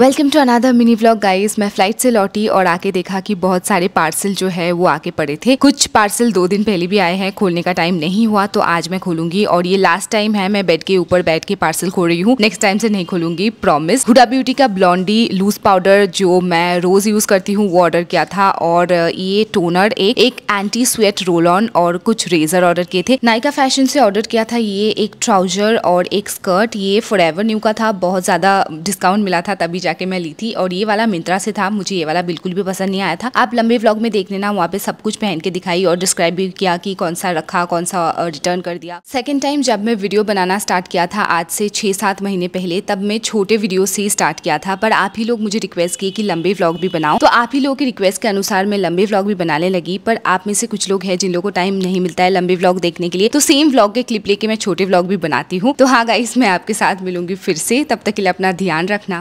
Welcome to another mini vlog guys. मैं flight से लौटी और आके देखा कि बहुत सारे पार्सल जो है वो आके पड़े थे। कुछ पार्सल 2 दिन पहले भी आए हैं, खोलने का टाइम नहीं हुआ तो आज मैं खोलूंगी और ये लास्ट टाइम है मैं बेड के ऊपर बैठ के पार्सल खोल रही हूँ। नेक्स्ट टाइम से नहीं खोलूंगी, प्रॉमिस। हुडा ब्यूटी का ब्लॉन्डी लूज पाउडर जो मैं रोज यूज करती हूँ वो ऑर्डर किया था और ये टोनर एक एंटी स्वेट रोल ऑन और कुछ रेजर ऑर्डर किए थे। नायका फैशन से ऑर्डर किया था। ये एक ट्राउजर और एक स्कर्ट, ये फॉरएवर न्यू का था, बहुत ज्यादा डिस्काउंट मिला था तभी जाके मैं ली थी। और ये वाला मिंत्रा से था, मुझे ये वाला बिल्कुल भी पसंद नहीं आया था। आप लंबे व्लॉग में देख लेना, वहाँ पे सब कुछ पहन के दिखाई और डिस्क्राइब भी किया कि कौन सा रखा कौन सा रिटर्न कर दिया। सेकंड टाइम जब मैं वीडियो बनाना स्टार्ट किया था आज से 6-7 महीने पहले, तब मैं छोटे वीडियो से स्टार्ट किया था, पर आप ही लोग मुझे रिक्वेस्ट किए कि लंबे व्लॉग भी बनाओ, तो आप ही लोगों की रिक्वेस्ट के अनुसार मैं लंबे व्लॉग भी बनाने लगी। पर आप में से कुछ लोग हैं जिन लोगों को टाइम नहीं मिलता है लंबे व्लॉग देखने के लिए, तो सेम व्लॉग के क्लिप लेके मैं छोटे व्लॉग भी बनाती हूँ। तो हाँ गाइस, मैं आपके साथ मिलूंगी फिर से, तब तक के लिए अपना ध्यान रखना।